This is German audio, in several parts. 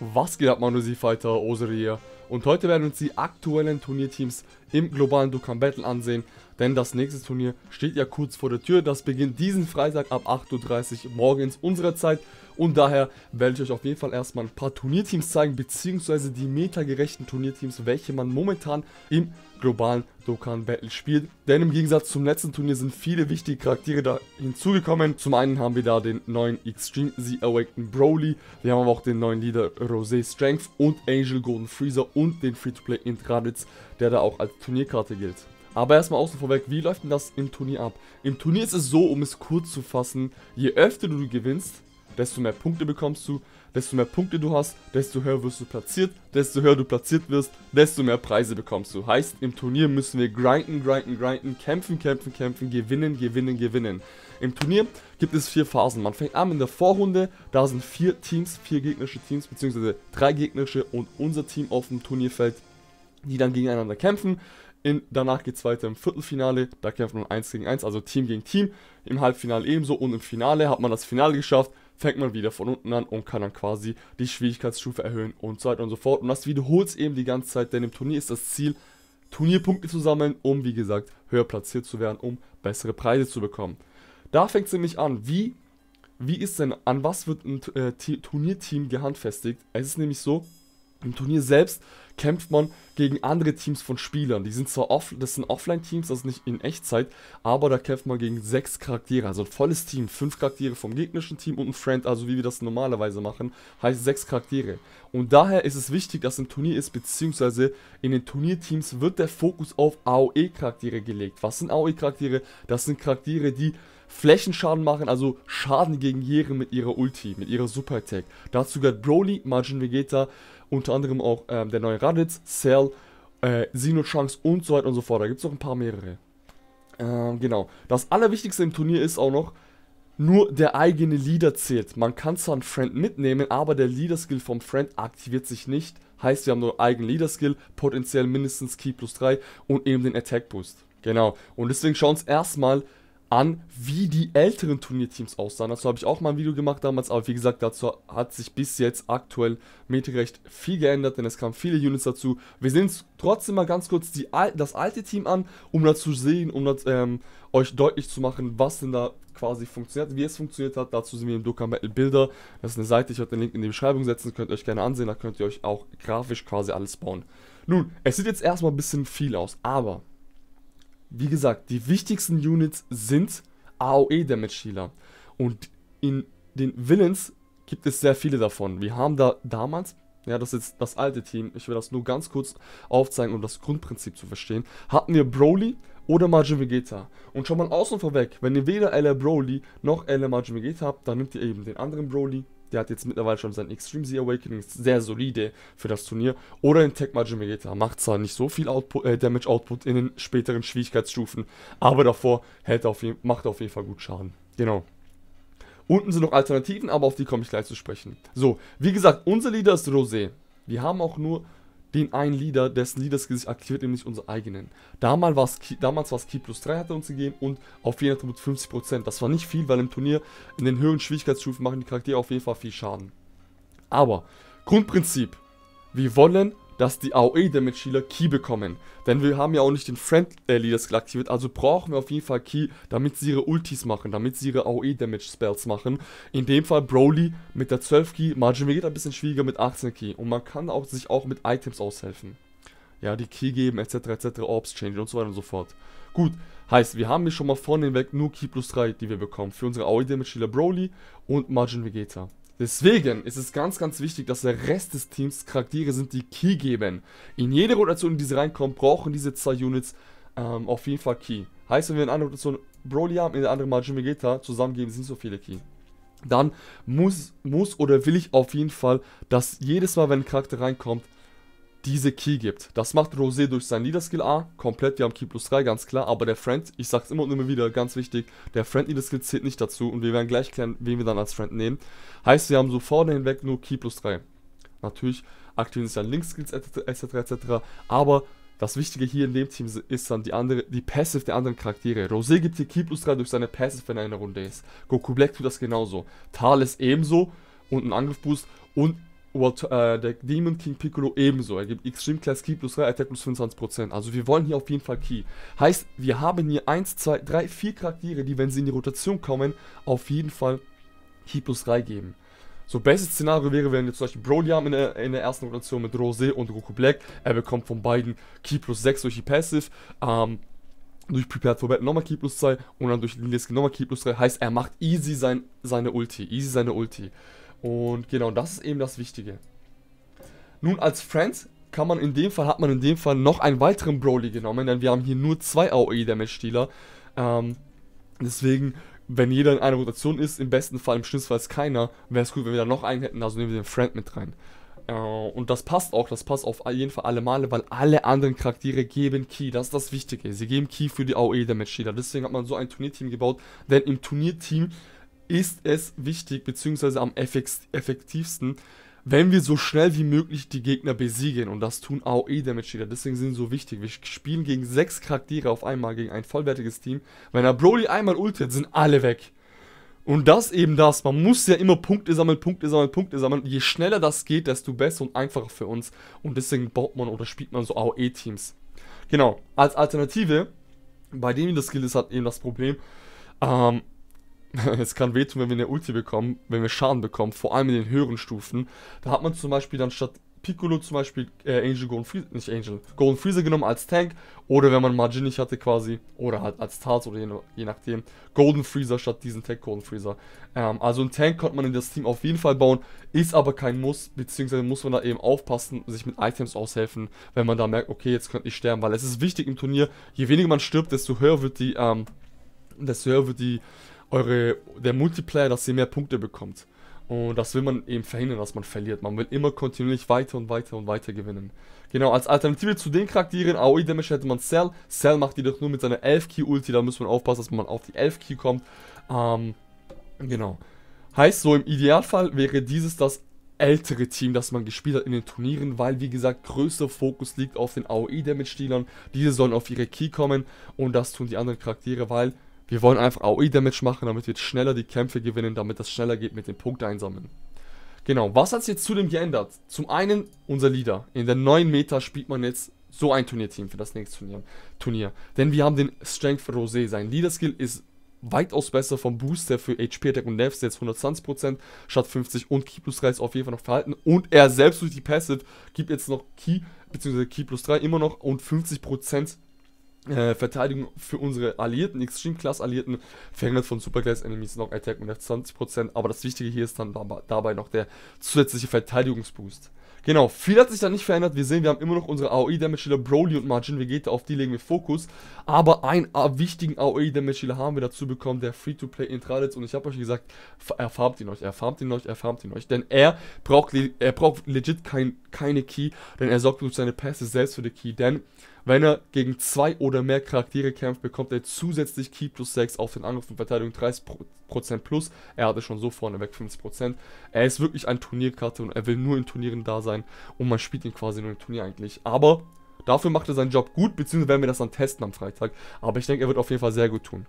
Was geht ab, meine Z Fighter Osiria? Und heute werden wir uns die aktuellen Turnierteams im globalen Dokkan Battle ansehen, denn das nächste Turnier steht ja kurz vor der Tür. Das beginnt diesen Freitag ab 8:30 Uhr morgens unserer Zeit und daher werde ich euch auf jeden Fall erstmal ein paar Turnierteams zeigen, beziehungsweise die metagerechten Turnierteams, welche man momentan im globalen Dokkan Battle spielt. Denn im Gegensatz zum letzten Turnier sind viele wichtige Charaktere da hinzugekommen. Zum einen haben wir da den neuen Extreme Z Awakened Broly, wir haben aber auch den neuen Leader Rosé Strength und Angel Golden Frieza und den Free-to-Play Intradits, der da auch als Turnierkarte gilt. Aber erstmal außen vorweg, wie läuft denn das im Turnier ab? Im Turnier ist es so, um es kurz zu fassen, je öfter du gewinnst, desto mehr Punkte bekommst du, desto mehr Punkte du hast, desto höher wirst du platziert, desto höher du platziert wirst, desto mehr Preise bekommst du. Heißt, im Turnier müssen wir grinden, grinden, grinden, kämpfen, kämpfen, kämpfen, gewinnen, gewinnen, gewinnen. Im Turnier gibt es 4 Phasen. Man fängt an in der Vorrunde, da sind 4 Teams, 4 gegnerische Teams, beziehungsweise 3 gegnerische und unser Team auf dem Turnierfeld, die dann gegeneinander kämpfen. Danach geht es weiter im Viertelfinale, da kämpft man 1 gegen 1, also Team gegen Team. Im Halbfinale ebenso und im Finale hat man das Finale geschafft, fängt man wieder von unten an und kann dann quasi die Schwierigkeitsstufe erhöhen und so weiter und so fort. Und das wiederholt es eben die ganze Zeit, denn im Turnier ist das Ziel, Turnierpunkte zu sammeln, um wie gesagt höher platziert zu werden, um bessere Preise zu bekommen. Da fängt es nämlich an, an was wird ein Turnierteam gehandfestigt? Es ist nämlich so, im Turnier selbst kämpft man gegen andere Teams von Spielern. Die sind zwar das sind Offline-Teams, das ist nicht in Echtzeit, aber da kämpft man gegen 6 Charaktere, also ein volles Team, 5 Charaktere vom gegnerischen Team und ein Friend, also wie wir das normalerweise machen, heißt 6 Charaktere. Und daher ist es wichtig, dass im Turnier ist, beziehungsweise in den Turnierteams wird der Fokus auf AOE-Charaktere gelegt. Was sind AOE-Charaktere? Das sind Charaktere, die Flächenschaden machen, also Schaden gegen Jiren mit ihrer Ulti, mit ihrer Super Attack. Dazu gehört Broly, Majin Vegeta, unter anderem auch der neue Raditz, Cell, Sinochanks und so weiter und so fort. Da gibt es noch ein paar mehrere. Genau. Das Allerwichtigste im Turnier ist auch noch, nur der eigene Leader zählt. Man kann zwar einen Friend mitnehmen, aber der Leader-Skill vom Friend aktiviert sich nicht. Heißt, wir haben nur einen eigenen Leader-Skill, potenziell mindestens Key plus 3 und eben den Attack-Boost. Genau. Und deswegen schauen wir uns erstmal an, wie die älteren Turnierteams aussahen. Dazu habe ich auch mal ein Video gemacht damals, aber wie gesagt, dazu hat sich bis jetzt aktuell metagerecht viel geändert, denn es kamen viele Units dazu. Wir sehen uns trotzdem mal ganz kurz das alte Team an, um dazu sehen, um das, euch deutlich zu machen, was denn da quasi funktioniert, wie es funktioniert hat. Dazu sind wir im Dokkan Battle Builder. Das ist eine Seite, ich werde den Link in die Beschreibung setzen, könnt ihr euch gerne ansehen, da könnt ihr euch auch grafisch quasi alles bauen. Nun, es sieht jetzt erstmal ein bisschen viel aus, aber wie gesagt, die wichtigsten Units sind AOE-Damage-Healer und in den Villains gibt es sehr viele davon. Wir haben da damals, ja das ist das alte Team, ich will das nur ganz kurz aufzeigen, um das Grundprinzip zu verstehen, hatten wir Broly oder Majin Vegeta. Und schon mal außen vorweg, wenn ihr weder LR Broly noch LR Majin Vegeta habt, dann nehmt ihr eben den anderen Broly. Der hat jetzt mittlerweile schon sein Extreme Z Awakening, sehr solide für das Turnier. Oder den Tech Majin Vegeta, macht zwar nicht so viel Damage Output in den späteren Schwierigkeitsstufen, aber davor macht er auf jeden Fall gut Schaden. Genau. Unten sind noch Alternativen, aber auf die komme ich gleich zu sprechen. So, wie gesagt, unser Leader ist Rosé. Wir haben auch nur den einen Leader, dessen Leaderskill sich aktiviert, nämlich unseren eigenen. Damals war es Key plus 3 hat er uns gegeben und auf jeden Fall mit 50%. Das war nicht viel, weil im Turnier in den höheren Schwierigkeitsstufen machen die Charaktere auf jeden Fall viel Schaden. Aber, Grundprinzip, wir wollen, dass die AOE-Damage-Healer Key bekommen. Denn wir haben ja auch nicht den Friend-Leader-Skill aktiviert, also brauchen wir auf jeden Fall Key, damit sie ihre Ultis machen, damit sie ihre AOE-Damage-Spells machen. In dem Fall Broly mit der 12 Key, Majin Vegeta ein bisschen schwieriger mit 18 Key. Und man kann auch sich auch mit Items aushelfen. Ja, die Key geben, etc., etc., Orbs, Change und so weiter und so fort. Gut, heißt, wir haben hier schon mal vorne hinweg nur Key plus 3, die wir bekommen, für unsere AOE-Damage-Healer Broly und Majin Vegeta. Deswegen ist es ganz, ganz wichtig, dass der Rest des Teams Charaktere sind, die Key geben. In jede Rotation, in die sie reinkommen, brauchen diese 2 Units auf jeden Fall Key. Heißt, wenn wir in einer Rotation Broly haben, in der anderen Majin Vegeta, zusammen geben sie nicht so viele Key. Dann muss oder will ich auf jeden Fall, dass jedes Mal, wenn ein Charakter reinkommt, diese Key gibt. Das macht Rosé durch seinen Leader Skill A, komplett, wir haben Key plus 3, ganz klar, aber der Friend, ich sag's immer und immer wieder, ganz wichtig, der Friend Leader Skill zählt nicht dazu und wir werden gleich klären, wen wir dann als Friend nehmen. Heißt, wir haben so vorne hinweg nur Key plus 3. Natürlich aktivieren sich dann Link Skills etc., etc., aber das Wichtige hier in dem Team ist dann die Passive der anderen Charaktere. Rosé gibt hier Key plus 3 durch seine Passive, wenn er in einer Runde ist. Goku Black tut das genauso. Thales ebenso und einen Angriff Boost und der Demon King Piccolo ebenso. Er gibt Extreme Class Key plus 3, Attack plus 25%. Also wir wollen hier auf jeden Fall Key. Heißt, wir haben hier 1, 2, 3, 4 Charaktere, die, wenn sie in die Rotation kommen, auf jeden Fall Key plus 3 geben. So, bestes Szenario wäre, wenn wir zum Beispiel Broly haben in der ersten Rotation mit Rosé und Goku Black. Er bekommt von beiden Key plus 6 durch die Passive, durch Prepared for Battle nochmal Key plus 2 und dann durch Linear Skill nochmal Key plus 3. Heißt, er macht easy seine Ulti, Und genau, das ist eben das Wichtige. Nun, als Friends hat man in dem Fall noch einen weiteren Broly genommen, denn wir haben hier nur 2 AOE-Damage-Dealer. Deswegen, wenn jeder in einer Rotation ist, im besten Fall, im schlimmsten Fall ist keiner, wäre es gut, wenn wir da noch einen hätten, also nehmen wir den Friend mit rein. Und das passt auch, das passt auf jeden Fall alle Male, weil alle anderen Charaktere geben Key, das ist das Wichtige. Sie geben Key für die AOE-Damage-Dealer, deswegen hat man so ein Turnierteam gebaut, denn im Turnierteam ist es wichtig, beziehungsweise am effektivsten, wenn wir so schnell wie möglich die Gegner besiegen. Und das tun AOE-Damage-Dealer, deswegen sind sie so wichtig. Wir spielen gegen 6 Charaktere auf einmal, gegen ein vollwertiges Team. Wenn er Broly einmal ultet, sind alle weg. Und das eben das, man muss ja immer Punkte sammeln. Je schneller das geht, desto besser und einfacher für uns. Und deswegen baut man oder spielt man so AOE-Teams. Genau, als Alternative, bei denen das Skill ist, hat eben das Problem, es kann wehtun, wenn wir eine Ulti bekommen, wenn wir Schaden bekommen, vor allem in den höheren Stufen. Da hat man zum Beispiel dann statt Piccolo zum Beispiel Golden Frieza genommen als Tank. Oder wenn man Majin nicht hatte quasi, oder halt als Thales oder je nachdem, Golden Frieza statt diesen Tank Golden Frieza. Also einen Tank konnte man in das Team auf jeden Fall bauen, ist aber kein Muss, beziehungsweise muss man da eben aufpassen, sich mit Items aushelfen, wenn man da merkt, okay, jetzt könnte ich sterben. Weil es ist wichtig im Turnier, je weniger man stirbt, desto höher wird der Multiplayer, dass ihr mehr Punkte bekommt. Und das will man eben verhindern, dass man verliert. Man will immer kontinuierlich weiter gewinnen. Genau, als Alternative zu den Charakteren, AOE-Damage, hätte man Cell. Cell macht jedoch nur mit seiner 11-Key-Ulti, da muss man aufpassen, dass man auf die 11-Key kommt. Genau. Heißt, so im Idealfall wäre dieses das ältere Team, das man gespielt hat in den Turnieren, weil, wie gesagt, größter Fokus liegt auf den AOE-Damage-Dealern. Diese sollen auf ihre Key kommen und das tun die anderen Charaktere, weil wir wollen einfach AOE-Damage machen, damit wir schneller die Kämpfe gewinnen, damit das schneller geht mit den Punkten einsammeln. Genau, was hat es jetzt zudem geändert? Zum einen unser Leader. In der neuen Meta spielt man jetzt so ein Turnierteam für das nächste Turnier. Denn wir haben den Strength Rosé. Sein Leader-Skill ist weitaus besser vom Booster für HP, Attack und Death, jetzt 120% statt 50% und Key plus 3 ist auf jeden Fall noch verhalten. Und er selbst durch die Passive gibt jetzt noch Key, beziehungsweise Key plus 3 immer noch und 50% Verteidigung für unsere Alliierten, Extreme-Class-Alliierten, verringert von Super-Class-Enemies noch Attack mit 20%, aber das Wichtige hier ist dann dabei noch der zusätzliche Verteidigungsboost. Genau, viel hat sich da nicht verändert, wir sehen, wir haben immer noch unsere AOE-Damage-Dealer Broly und Majin Vegeta, auf die legen wir Fokus, aber einen wichtigen AOE-Damage-Dealer haben wir dazu bekommen, der Free-to-Play Intradits, und ich habe euch gesagt, erfarmt ihn euch, denn er braucht legit keine Key, denn er sorgt durch seine Pässe selbst für die Key, denn wenn er gegen 2 oder mehr Charaktere kämpft, bekommt er zusätzlich Key plus 6 auf den Angriff und Verteidigung 30% plus. Er hatte schon so vorneweg 50%. Er ist wirklich ein Turnierkarte und er will nur in Turnieren da sein. Und man spielt ihn quasi nur im Turnier eigentlich. Aber dafür macht er seinen Job gut, beziehungsweise werden wir das dann testen am Freitag. Aber ich denke, er wird auf jeden Fall sehr gut tun.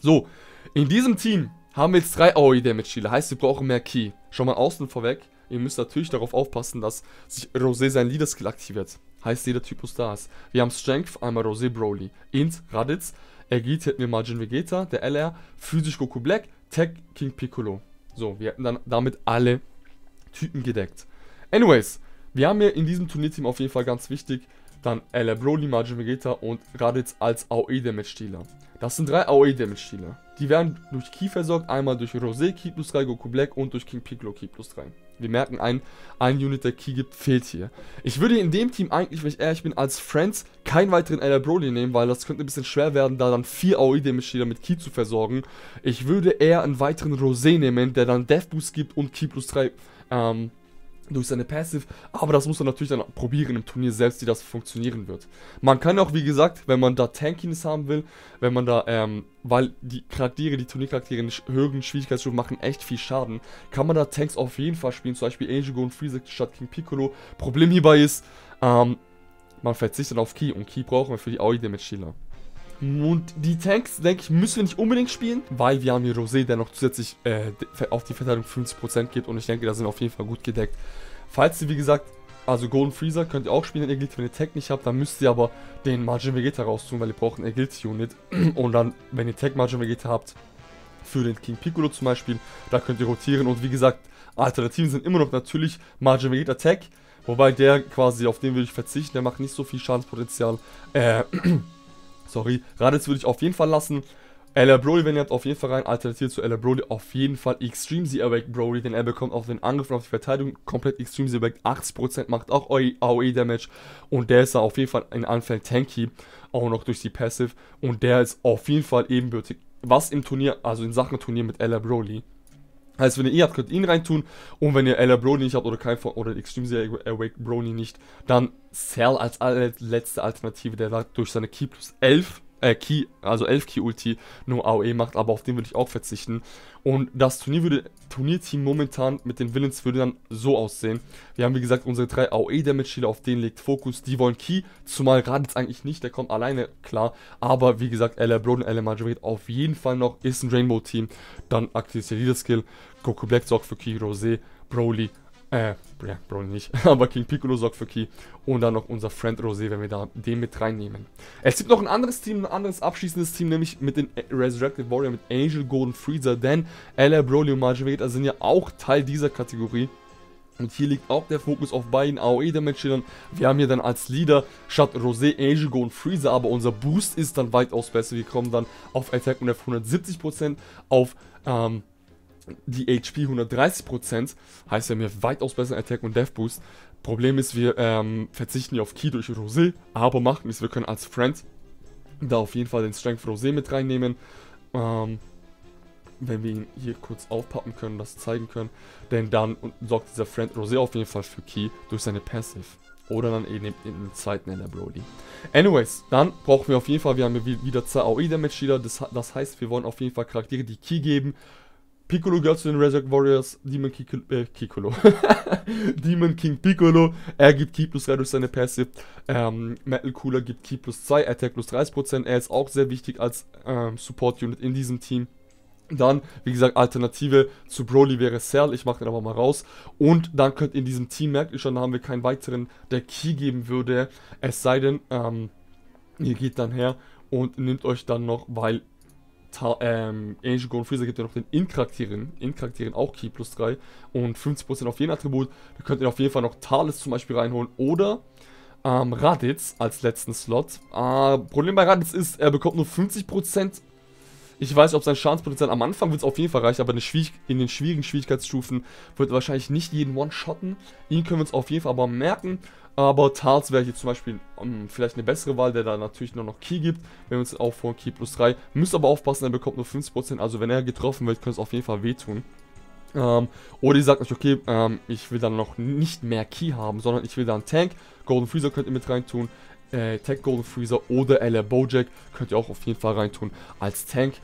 So, in diesem Team haben wir jetzt 3 AOE-Damage-Dealer. Heißt, wir brauchen mehr Key. Schon mal außen vorweg. Ihr müsst natürlich darauf aufpassen, dass sich Rosé sein Leader-Skill aktiviert. Heißt, jeder Typus da ist. Wir haben Strength, einmal Rosé, Broly, Int, Raditz, Agility hätten wir Majin Vegeta, der LR, Physisch Goku Black, Tech, King Piccolo. So, wir hätten dann damit alle Typen gedeckt. Anyways, wir haben hier in diesem Turnierteam auf jeden Fall ganz wichtig dann LR Broly, Majin Vegeta und Raditz als AOE-Damage-Dealer. Das sind 3 AOE-Damage-Dealer. Die werden durch Key versorgt, einmal durch Rosé Key plus 3, Goku Black und durch King Piccolo Key plus 3. Wir merken, ein Unit, der Key gibt, fehlt hier. Ich würde in dem Team eigentlich, wenn ich ehrlich bin, als Friends keinen weiteren LR Broly nehmen, weil das könnte ein bisschen schwer werden, da dann 4 AOE-Damage-Dealer mit Key zu versorgen. Ich würde eher einen weiteren Rosé nehmen, der dann Death Boost gibt und Key plus 3, durch seine Passive, aber das muss man natürlich dann probieren im Turnier selbst, wie das funktionieren wird. Man kann auch, wie gesagt, wenn man da Tankiness haben will, wenn man da, weil die Charaktere, die Turniercharaktere in höheren Schwierigkeitsstufen machen echt viel Schaden, kann man da Tanks auf jeden Fall spielen, zum Beispiel Angel Golden Frieza statt King Piccolo. Problem hierbei ist, man verzichtet auf Key und Key brauchen wir für die AOE-Damage-Dealer. Und die Tanks, denke ich, müssen wir nicht unbedingt spielen, weil wir haben hier Rosé, der noch zusätzlich auf die Verteidigung 50% geht und ich denke, da sind wir auf jeden Fall gut gedeckt. Falls ihr, wie gesagt, also Golden Freezer könnt ihr auch spielen in Agility, wenn ihr Tag nicht habt, dann müsst ihr aber den Majin Vegeta raustun, weil ihr braucht ein Agility Unit. Und dann, wenn ihr Tag Majin Vegeta habt, für den King Piccolo zum Beispiel, da könnt ihr rotieren. Und wie gesagt, Alternativen sind immer noch natürlich Majin Vegeta Tag, wobei der quasi, auf den würde ich verzichten, der macht nicht so viel Schadenspotenzial. Sorry, Raditz würde ich auf jeden Fall lassen. LR Broly, wenn ihr habt, auf jeden Fall rein. Alternative zu LR Broly auf jeden Fall Extreme Z-Awake Broly, denn er bekommt auf den Angriff und auf die Verteidigung komplett Extreme Z-Awake, 80% macht auch AOE-Damage und der ist da auf jeden Fall in Anfällen tanky, auch noch durch die Passive, und der ist auf jeden Fall ebenbürtig, was im Turnier, also in Sachen Turnier mit LR Broly. Heißt, wenn ihr ihn habt, könnt ihr ihn reintun, und wenn ihr LR Broly nicht habt oder kein oder Extreme Z-Awake Broly nicht, dann Cell als letzte Alternative, der da durch seine Key plus 11 Key, also 11 Key Ulti nur AOE macht, aber auf den würde ich auch verzichten. Und das Turnierteam momentan mit den Villains würde dann so aussehen. Wir haben, wie gesagt, unsere 3 AOE Damage Schilder, auf denen legt Fokus, die wollen Key, zumal Raditz eigentlich nicht, der kommt alleine klar, aber wie gesagt, LR Broden, LR Majorate auf jeden Fall noch, ist ein Rainbow Team, dann aktiviert ihr Leader Skill, Goku Black sorgt für Key, Rosé, Broly, ja, Broly nicht, aber King Piccolo sorgt für Key und dann noch unser Friend Rosé, wenn wir da den mit reinnehmen. Es gibt noch ein anderes Team, ein anderes abschließendes Team, nämlich mit den Resurrected Warrior, mit Angel Golden Frieza, denn LR Broly und Majin Vegeta sind ja auch Teil dieser Kategorie. Und hier liegt auch der Fokus auf beiden AOE-Damage-Schildern. Wir haben hier dann als Leader statt Rosé, Angel Golden Frieza, aber unser Boost ist dann weitaus besser. Wir kommen dann auf Attack und auf 170%, auf die HP 130%, heißt ja, mir weitaus besser Attack und Death Boost. Problem ist, wir verzichten hier auf Key durch Rosé, aber machen es. Wir können als Friend da auf jeden Fall den Strength Rosé mit reinnehmen. Wenn wir ihn hier kurz aufpappen können, das zeigen können, denn dann sorgt dieser Friend Rosé auf jeden Fall für Key durch seine Passive. Oder dann eben in den zweiten LR Broly. Anyways, dann brauchen wir auf jeden Fall, wir haben hier wieder 2 AOE Damage Dealer, das heißt, wir wollen auf jeden Fall Charaktere, die Key geben. Piccolo gehört zu den Resurrect Warriors, Demon King Piccolo, er gibt Key plus 3 durch seine Passive, Metal Cooler gibt Key plus 2, Attack plus 30%, er ist auch sehr wichtig als Support Unit in diesem Team. Dann, wie gesagt, Alternative zu Broly wäre Cell, ich mache den aber mal raus, und dann könnt ihr in diesem Team, merkt ihr schon, da haben wir keinen weiteren, der Key geben würde, es sei denn, ihr geht dann her und nehmt euch dann noch, weil Angel Golden Frieza gibt ja noch den In-Charakteren auch Key plus 3 und 50% auf jeden Attribut. Da könnt ihr auf jeden Fall noch Thales zum Beispiel reinholen oder Raditz als letzten Slot. Problem bei Raditz ist, er bekommt nur 50%. Ich weiß nicht, ob sein Schadenspotenzial am Anfang wird es auf jeden Fall reichen, aber in den schwierigen Schwierigkeitsstufen wird er wahrscheinlich nicht jeden One-Shotten. Ihn können wir uns auf jeden Fall aber merken. Aber Thales wäre hier zum Beispiel vielleicht eine bessere Wahl, der da natürlich nur noch Key gibt, wenn wir uns auch vor Key plus 3. Müsst aber aufpassen, er bekommt nur 50%, also wenn er getroffen wird, könnte es auf jeden Fall wehtun. Oder ihr sagt euch, okay, ich will dann noch nicht mehr Key haben, sondern ich will dann Tank, Golden Freezer könnt ihr mit reintun, Tag Golden Freezer oder LR Bojack könnt ihr auch auf jeden Fall reintun als Tank.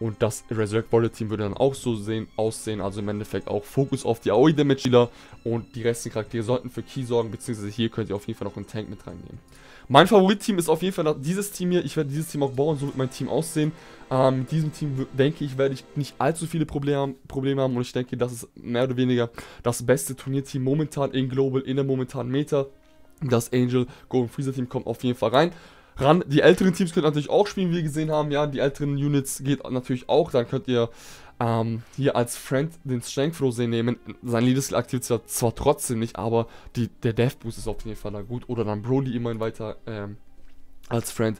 Und das Resurrect Warrior Team würde dann auch so aussehen, also im Endeffekt auch Fokus auf die AOE Damage Dealer und die restlichen Charaktere sollten für Key sorgen, beziehungsweise hier könnt ihr auf jeden Fall noch einen Tank mit reinnehmen. Mein Favoritteam ist auf jeden Fall dieses Team hier, ich werde dieses Team auch bauen, so wird mein Team aussehen. Mit diesem Team, denke ich, werde ich nicht allzu viele Probleme haben und ich denke, das ist mehr oder weniger das beste Turnierteam momentan in Global, in der momentanen Meta. Das Angel Golden Freezer Team kommt auf jeden Fall rein. Die älteren Teams könnt ihr natürlich auch spielen, wie wir gesehen haben, ja, die älteren Units geht natürlich auch, dann könnt ihr hier als Friend den Strength Rosé nehmen, sein Leader Skill aktiviert zwar trotzdem nicht, aber der Death Boost ist auf jeden Fall da gut, oder dann Broly immerhin weiter als Friend.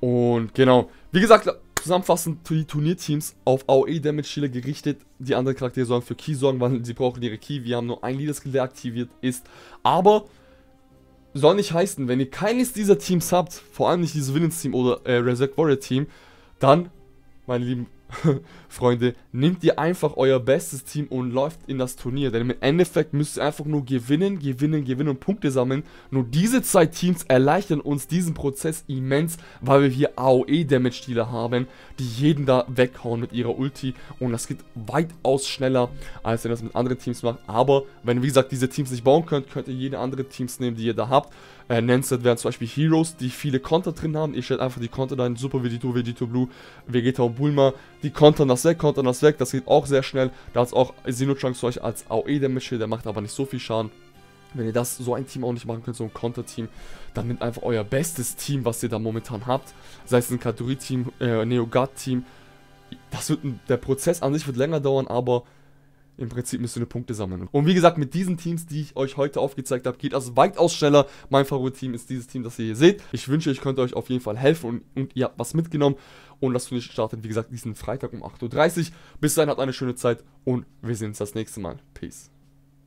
Und genau, wie gesagt, zusammenfassend, die Turnierteams auf AOE Damage Schilder gerichtet, die anderen Charaktere sollen für Key sorgen, weil sie brauchen ihre Key, wir haben nur einen Leader Skill, der aktiviert ist, aber soll nicht heißen, wenn ihr keines dieser Teams habt, vor allem nicht dieses Villains Team oder Resurrect Warrior Team, dann, meine lieben Freunde, nehmt ihr einfach euer bestes Team und läuft in das Turnier, denn im Endeffekt müsst ihr einfach nur gewinnen, gewinnen, gewinnen und Punkte sammeln. Nur diese 2 Teams erleichtern uns diesen Prozess immens, weil wir hier AOE Damage Dealer haben, die jeden da weghauen mit ihrer Ulti, und das geht weitaus schneller, als wenn ihr das mit anderen Teams macht. Aber wenn ihr, wie gesagt, diese Teams nicht bauen könnt, könnt ihr jede andere Teams nehmen, die ihr da habt. Nennenswert wären zum Beispiel Heroes, die viele Konter drin haben. Ihr stellt einfach die Konter da in Super Vegito, Vegito Blue, Vegeta und Bulma, die kontern das weg, weg, das geht auch sehr schnell. Da hat es auch Sinnoh-Chunks für euch als AOE-Damage hier, der macht aber nicht so viel Schaden. Wenn ihr das, so ein Team auch nicht machen könnt, so ein Konter-Team, dann nehmt einfach euer bestes Team, was ihr da momentan habt. Sei es ein Katori-Team, Neo-Guard-Team. Der Prozess an sich wird länger dauern, aber im Prinzip müsst ihr eine Punkte sammeln. Und wie gesagt, mit diesen Teams, die ich euch heute aufgezeigt habe, geht das weitaus schneller. Mein Favorit-Team ist dieses Team, das ihr hier seht. Ich wünsche, ich könnte euch auf jeden Fall helfen und ihr habt was mitgenommen. Und das Turnier startet, wie gesagt, diesen Freitag um 8:30 Uhr. Bis dahin, habt eine schöne Zeit und wir sehen uns das nächste Mal. Peace.